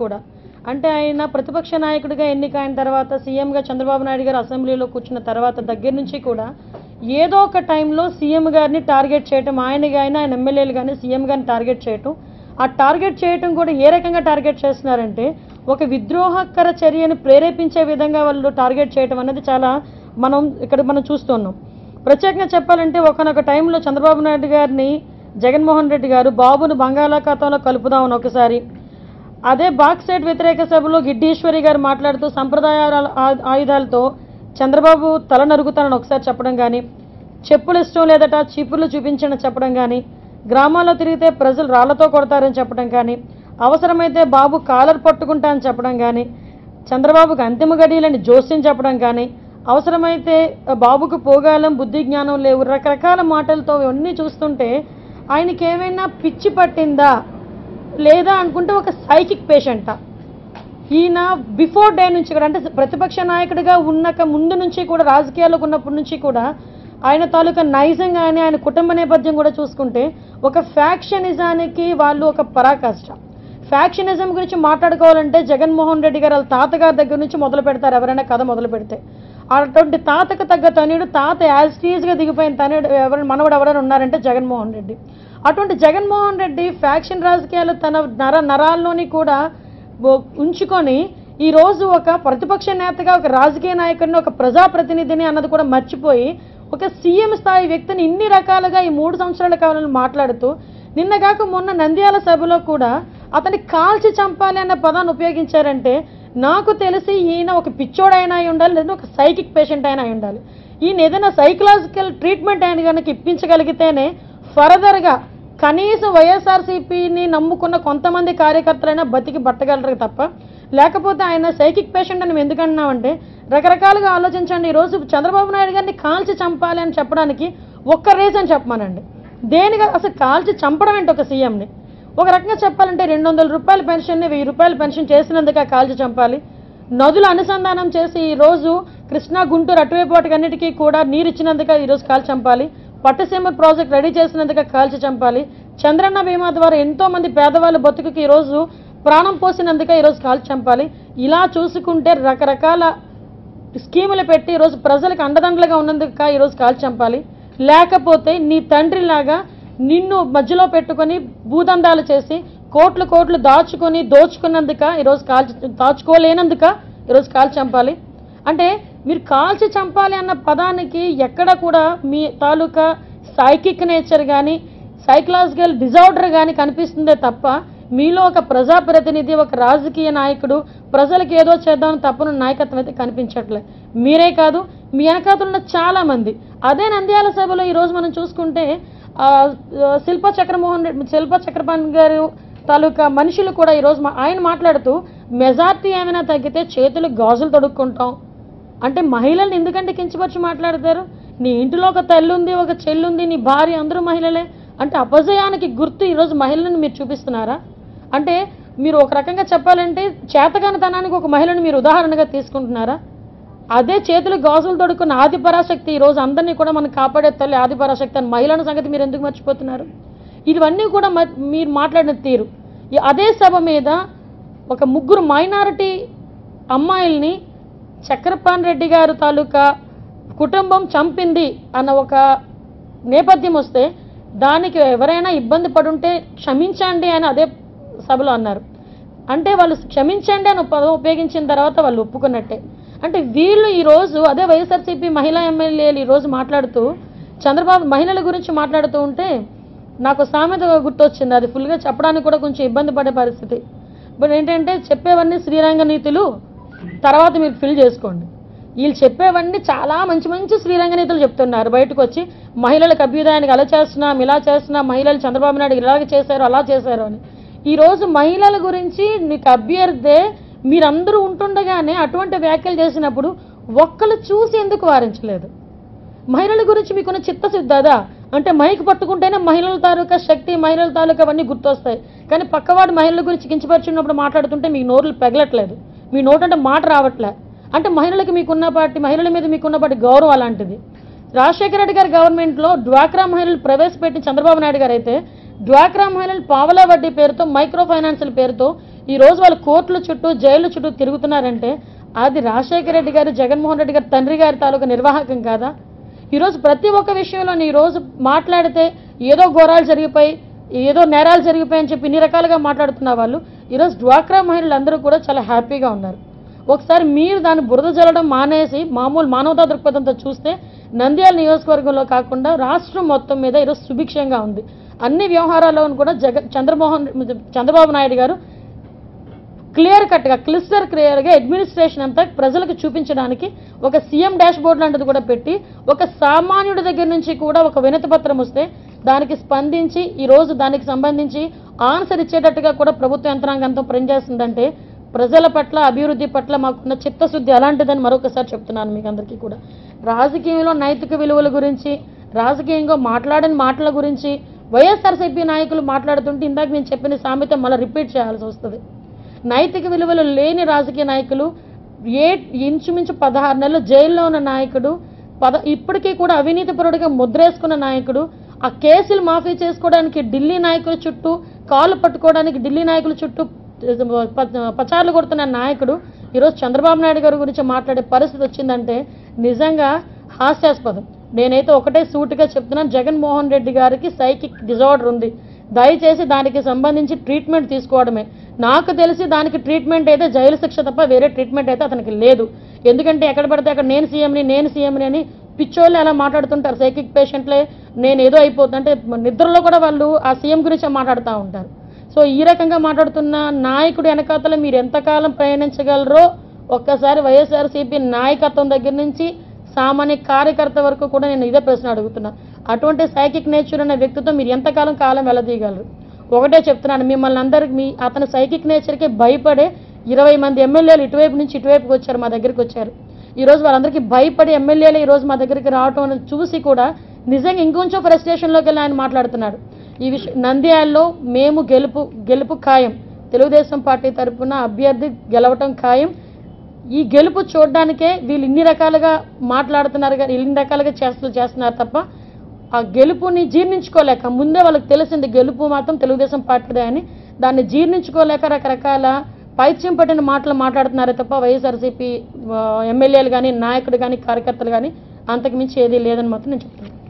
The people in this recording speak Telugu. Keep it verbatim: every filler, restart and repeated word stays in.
కూడా అంటే ఆయన ప్రతిపక్ష నాయకుడిగా ఎన్నికైన తర్వాత సీఎంగా చంద్రబాబు నాయుడు గారు అసెంబ్లీలో కూర్చున్న తర్వాత దగ్గర నుంచి కూడా ఏదో ఒక టైంలో సీఎం గారిని టార్గెట్ చేయటం, ఆయన కానీ ఆయన ఎమ్మెల్యేలు కానీ సీఎం గారిని టార్గెట్ చేయటం. ఆ టార్గెట్ చేయటం కూడా ఏ రకంగా టార్గెట్ చేస్తున్నారంటే ఒక విద్రోహకర చర్యను ప్రేరేపించే విధంగా వాళ్ళు టార్గెట్ చేయటం అనేది చాలా మనం ఇక్కడ మనం చూస్తున్నాం. ప్రత్యేకంగా చెప్పాలంటే ఒకనొక టైంలో చంద్రబాబు నాయుడు గారిని జగన్మోహన్ రెడ్డి గారు బాబును బంగాళాఖాతంలో కలుపుదామని ఒకసారి, అదే బాక్స్ సైడ్ వ్యతిరేక సభలో గిడ్డీశ్వరి గారు మాట్లాడుతూ సంప్రదాయ ఆయుధాలతో చంద్రబాబు తల నరుగుతానని ఒకసారి చెప్పడం కానీ, చెప్పులు ఇష్టం లేదట చీపుర్లు చూపించని చెప్పడం కానీ, గ్రామాల్లో తిరిగితే ప్రజలు రాళ్లతో కొడతారని చెప్పడం కానీ, అవసరమైతే బాబు కాలర్ పట్టుకుంటా అని చెప్పడం కానీ, చంద్రబాబుకు అంతిమ గడియలని జోస్యం చెప్పడం కానీ, అవసరమైతే బాబుకు పోగాలం బుద్ధి జ్ఞానం లేవు, రకరకాల మాటలతో ఇవన్నీ చూస్తుంటే ఆయనకి ఏమైనా పిచ్చి పట్టిందా లేదా అనుకుంటే ఒక సైకిక్ పేషెంటా ఈయన? బిఫోర్ డే నుంచి కూడా అంటే ప్రతిపక్ష నాయకుడిగా ఉన్నక ముందు నుంచి కూడా రాజకీయాల్లోకి ఉన్నప్పటి నుంచి కూడా ఆయన తాలూకా నైజం కానీ ఆయన కుటుంబ నేపథ్యం కూడా చూసుకుంటే ఒక ఫ్యాక్షనిజానికి వాళ్ళు ఒక పరాకాష్ట. ఫ్యాక్షనిజం గురించి మాట్లాడుకోవాలంటే జగన్మోహన్ రెడ్డి గారు వాళ్ళ తాతగారి దగ్గర నుంచి మొదలు పెడతారు ఎవరైనా కథ మొదలు పెడితే. అటువంటి తాతకు తగ్గ తనయుడు, తాత యాజ్ టీజ్గా దిగిపోయిన తనయుడు ఎవరైనా మనవడు ఎవరైనా ఉన్నారంటే జగన్మోహన్ రెడ్డి. అటువంటి జగన్మోహన్ రెడ్డి ఫ్యాక్షన్ రాజకీయాలు తన నర నరాల్లోని కూడా ఉంచుకొని ఈరోజు ఒక ప్రతిపక్ష నేతగా, ఒక రాజకీయ నాయకుడిని, ఒక ప్రజాప్రతినిధిని అన్నది కూడా మర్చిపోయి ఒక సీఎం స్థాయి వ్యక్తిని ఇన్ని రకాలుగా ఈ మూడు సంవత్సరాల కాలంలో మాట్లాడుతూ, నిన్నగాక మొన్న నంద్యాల సభలో కూడా అతన్ని కాల్చి చంపాలి అన్న పదాన్ని ఉపయోగించారంటే నాకు తెలిసి ఈయన ఒక పిచ్చోడైనా అయి ఉండాలి, లేదా ఒక సైకిక్ పేషెంట్ అయినా అయి ఉండాలి. ఈయన ఏదైనా సైకలాజికల్ ట్రీట్మెంట్ ఆయన కనుక ఇప్పించగలిగితేనే ఫర్దర్గా కనీసం వైఎస్ఆర్సీపీని నమ్ముకున్న కొంతమంది కార్యకర్తలైనా బతికి బట్టగలరు తప్ప, లేకపోతే ఆయన సైకిక్ పేషెంట్ అని ఎందుకన్నామంటే రకరకాలుగా ఆలోచించండి. ఈరోజు చంద్రబాబు నాయుడు గారిని కాల్చి చంపాలి అని చెప్పడానికి ఒక్క రీజన్ చెప్పమానండి. దేనిగా అసలు కాల్చి చంపడం ఏంటి ఒక సీఎంని? ఒక రకంగా చెప్పాలంటే రెండు వందల రూపాయల పెన్షన్ని వెయ్యి రూపాయల పెన్షన్ చేసినందుక కాల్చి చంపాలి. నదులు అనుసంధానం చేసి ఈరోజు కృష్ణా గుంటూరు అటువైపు వాటికన్నిటికీ కూడా నీరు ఇచ్చినందుక ఈరోజు కాల్చి చంపాలి. పట్టసీమ ప్రాజెక్ట్ రెడీ చేసినందుక కాల్చి చంపాలి. చంద్రన్న బీమా ద్వారా ఎంతోమంది పేదవాళ్ళ బతుకుకి ఈరోజు ప్రాణం పోసినందుక ఈరోజు కాల్చి చంపాలి. ఇలా చూసుకుంటే రకరకాల స్కీములు పెట్టి ఈరోజు ప్రజలకు అండదండలుగా ఉన్నందుక ఈరోజు కాల్చి చంపాలి. లేకపోతే నీ తండ్రిలాగా నిన్ను మధ్యలో పెట్టుకొని భూదండాలు చేసి కోట్లు కోట్లు దాచుకొని దోచుకున్నందుక ఈరోజు కాల్చి దాచుకోలేనందుక ఈరోజు కాల్చి చంపాలి. అంటే మీరు కాల్చి చంపాలి అన్న పదానికి ఎక్కడ కూడా మీ తాలూకా సైకిక్ నేచర్ కానీ సైకలాజికల్ డిజార్డర్ కానీ కనిపిస్తుందే తప్ప మీలో ఒక ప్రజాప్రతినిధి, ఒక రాజకీయ నాయకుడు ప్రజలకు ఏదో చేద్దామని తప్పని నాయకత్వం అయితే కనిపించట్లేదు. మీరే కాదు, మీ వెనకాతున్న చాలామంది. అదే నంద్యాల సభలో ఈరోజు మనం చూసుకుంటే శిల్పా చక్రమోహన్ రెడ్డి, శిల్పా చక్రపాణి గారు తాలూకా మనుషులు కూడా ఈరోజు ఆయన మాట్లాడుతూ మెజార్టీ ఏమైనా తగ్గితే చేతులు గాజులు తొడుక్కుంటాం అంటే మహిళల్ని ఎందుకంటే కించపరిచి మాట్లాడతారు? నీ ఇంటిలో ఒక తల్లుంది, ఒక చెల్లుంది, నీ భార్య, అందరూ మహిళలే అంటే అపజయానికి గుర్తు ఈరోజు మహిళలను మీరు చూపిస్తున్నారా? అంటే మీరు ఒక రకంగా చెప్పాలంటే చేతగానితనానికి ఒక మహిళను మీరు ఉదాహరణగా తీసుకుంటున్నారా? అదే చేతులు గాజులు తొడుక్కున్న ఆదిపరాశక్తి ఈరోజు అందరినీ కూడా మనం కాపాడే తల్లి ఆదిపరాశక్తి అని మహిళల సంగతి మీరు ఎందుకు మర్చిపోతున్నారు? ఇవన్నీ కూడా మీరు మాట్లాడిన తీరు. అదే సభ మీద ఒక ముగ్గురు మైనారిటీ అమ్మాయిల్ని చక్రపాణి రెడ్డి గారు తాలూకా కుటుంబం చంపింది అన్న ఒక నేపథ్యం వస్తే దానికి ఎవరైనా ఇబ్బంది పడుంటే క్షమించండి అని అదే సభలో అన్నారు. అంటే వాళ్ళు క్షమించండి అని పదం ఉపయోగించిన తర్వాత వాళ్ళు ఒప్పుకున్నట్టే. అంటే వీళ్ళు ఈరోజు అదే వైఎస్ఆర్సీపీ మహిళా ఎమ్మెల్యేలు ఈరోజు మాట్లాడుతూ చంద్రబాబు మహిళల గురించి మాట్లాడుతూ ఉంటే నాకు సామెత గుర్తొచ్చింది. అది ఫుల్గా చెప్పడానికి కూడా కొంచెం ఇబ్బంది పడే పరిస్థితి. బట్ ఏంటంటే చెప్పేవన్నీ శ్రీరంగ నీతులు, తర్వాత మీరు ఫిల్ చేసుకోండి. వీళ్ళు చెప్పేవన్నీ చాలా మంచి మంచి శ్రీరంగ నీతులు చెప్తున్నారు. బయటకు వచ్చి మహిళలకు అభ్యుదయానికి అలా చేస్తున్నాం, ఇలా చేస్తున్నాం, మహిళలు చంద్రబాబు నాయుడు ఇలాగ చేశారు, అలా చేశారు అని. ఈరోజు మహిళల గురించి నీకు అభ్యర్థే మీరందరూ ఉంటుండగానే అటువంటి వ్యాఖ్యలు చేసినప్పుడు ఒక్కళ్ళు చూసి ఎందుకు వారించలేదు? మహిళల గురించి మీకున్న చిత్తశుద్ధిదా అంటే మైక్ పట్టుకుంటేనే మహిళల తాలూకా శక్తి, మహిళల తాలూకా అవన్నీ గుర్తొస్తాయి. కానీ పక్కవాడు మహిళల గురించి కించపరిచినప్పుడు మాట్లాడుతుంటే మీకు నోర్లు పెగలట్లేదు, మీ నోటంటే మాట రావట్లే. అంటే మహిళలకు మీకున్నపాటి, మహిళల మీద మీకున్నపాటి గౌరవం అలాంటిది. రాజశేఖర రెడ్డి గారి గవర్నమెంట్లో డ్వాక్రా మహిళలు ప్రవేశపెట్టిన చంద్రబాబు నాయుడు గారు అయితే డ్వాక్రా మహిళలు పావలా వడ్డీ పేరుతో, మైక్రో ఫైనాన్సుల పేరుతో ఈరోజు వాళ్ళు కోర్టుల చుట్టూ జైళ్ళ చుట్టూ తిరుగుతున్నారంటే అది రాజశేఖర రెడ్డి గారు, జగన్మోహన్ రెడ్డి గారు తండ్రి గారి తాలూకా నిర్వాహకం కాదా? ఈరోజు ప్రతి ఒక్క విషయంలో ఈరోజు మాట్లాడితే ఏదో ఘోరాలు జరిగిపోయి ఏదో నేరాలు జరిగిపోయని చెప్పి ఇన్ని రకాలుగా మాట్లాడుతున్న వాళ్ళు ఈరోజు డ్వాక్రా మహిళలందరూ కూడా చాలా హ్యాపీగా ఉన్నారు. ఒకసారి మీరు దాన్ని బురద జల్లడం మానేసి మామూలు మానవతా దృక్పథంతో చూస్తే నంద్యాల నియోజకవర్గంలో కాకుండా రాష్ట్రం మొత్తం మీద ఈరోజు సుభిక్షంగా ఉంది. అన్ని వ్యవహారాల్లోనూ కూడా జగన్ చంద్రమోహన్ చంద్రబాబు నాయుడు గారు క్లియర్ కట్గా క్లిస్టర్ క్లియర్గా అడ్మినిస్ట్రేషన్ అంతా ప్రజలకు చూపించడానికి ఒక సీఎం డాష్ బోర్డ్ లాంటిది కూడా పెట్టి ఒక సామాన్యుడి దగ్గర నుంచి కూడా ఒక వినతి పత్రం వస్తే దానికి స్పందించి ఈరోజు దానికి సంబంధించి ఆన్సర్ ఇచ్చేటట్టుగా కూడా ప్రభుత్వ యంత్రాంగంతో పనిచేస్తుందంటే ప్రజల పట్ల అభివృద్ధి పట్ల మాకున్న చిత్తశుద్ధి అలాంటిదని మరొకసారి చెప్తున్నాను మీకు అందరికీ కూడా. రాజకీయంలో నైతిక విలువల గురించి, రాజకీయంగా మాట్లాడని మాటల గురించి వైఎస్ఆర్సీపీ నాయకులు మాట్లాడుతుంటే ఇందాక నేను చెప్పిన సామెత మళ్ళీ రిపీట్ చేయాల్సి వస్తుంది. నైతిక విలువలు లేని రాజకీయ నాయకులు ఏ ఇంచుమించు పదహారు నెలలు జైల్లో ఉన్న నాయకుడు, పద ఇప్పటికీ కూడా అవినీతి పరుడిగా ముద్రేసుకున్న నాయకుడు, ఆ కేసులు మాఫీ చేసుకోవడానికి ఢిల్లీ నాయకుల చుట్టూ కాళ్ళు పట్టుకోవడానికి ఢిల్లీ నాయకుల చుట్టూ పచారులు కొడుతున్న నాయకుడు ఈరోజు చంద్రబాబు నాయుడు గారి గురించి మాట్లాడే పరిస్థితి వచ్చిందంటే నిజంగా హాస్యాస్పదం. నేనైతే ఒకటే సూటిగా చెప్తున్నాను, జగన్మోహన్ రెడ్డి గారికి సైకిక్ డిజార్డర్ ఉంది, దయచేసి దానికి సంబంధించి ట్రీట్మెంట్ తీసుకోవడమే. నాకు తెలిసి దానికి ట్రీట్మెంట్ అయితే జైలు శిక్ష తప్ప వేరే ట్రీట్మెంట్ అయితే అతనికి లేదు. ఎందుకంటే ఎక్కడ పడితే అక్కడ నేను సీఎంని నేను సీఎంని అని పిచ్చోళ్ళు అలా మాట్లాడుతుంటారు. సైకిక్ పేషెంట్లే నేను ఏదో అయిపోతుంది అంటే నిద్రలో కూడా వాళ్ళు ఆ సీఎం గురించి మాట్లాడుతూ ఉంటారు. సో ఈ రకంగా మాట్లాడుతున్న నాయకుడు వెనకాతలు మీరు ఎంతకాలం ప్రయాణించగలరో ఒక్కసారి వైఎస్ఆర్సీపీ నాయకత్వం దగ్గర నుంచి సామాన్య కార్యకర్త వరకు కూడా నేను ఇదే ప్రశ్న అడుగుతున్నా. అటువంటి సైకిక్ నేచర్ అనే వ్యక్తితో మీరు ఎంతకాలం కాలం వెళ్ళదీయగలరు? ఒకటే చెప్తున్నాను, మిమ్మల్ని అందరికి మీ అతని సైకిక్ నేచర్కి భయపడే ఇరవై మంది ఎమ్మెల్యేలు ఇటువైపు నుంచి ఇటువైపుకి వచ్చారు, మా దగ్గరికి వచ్చారు. ఈరోజు వాళ్ళందరికీ భయపడి ఎమ్మెల్యేలు ఈరోజు మా దగ్గరికి రావటం అని చూసి కూడా నిజంగా ఇంకొంచెం ఫ్రస్ట్రేషన్లోకి వెళ్ళి ఆయన మాట్లాడుతున్నాడు. ఈ విషయం నంద్యాలలో మేము గెలుపు గెలుపు ఖాయం, తెలుగుదేశం పార్టీ తరఫున అభ్యర్థి గెలవటం ఖాయం. ఈ గెలుపు చూడడానికే వీళ్ళు ఇన్ని రకాలుగా మాట్లాడుతున్నారు కానీ ఇన్ని రకాలుగా చేస్తూ చేస్తున్నారు తప్ప ఆ గెలుపుని జీర్ణించుకోలేక, ముందే వాళ్ళకి తెలిసింది గెలుపు మాత్రం తెలుగుదేశం పార్టీదే అని, దాన్ని జీర్ణించుకోలేక రకరకాల పైచ్యం పట్టిన మాటలు మాట్లాడుతున్నారే తప్ప వైఎస్ఆర్సీపీ ఎమ్మెల్యేలు కానీ నాయకుడు కానీ కార్యకర్తలు కానీ అంతకుమించి ఏదీ లేదని మాత్రం నేను చెప్తున్నాను.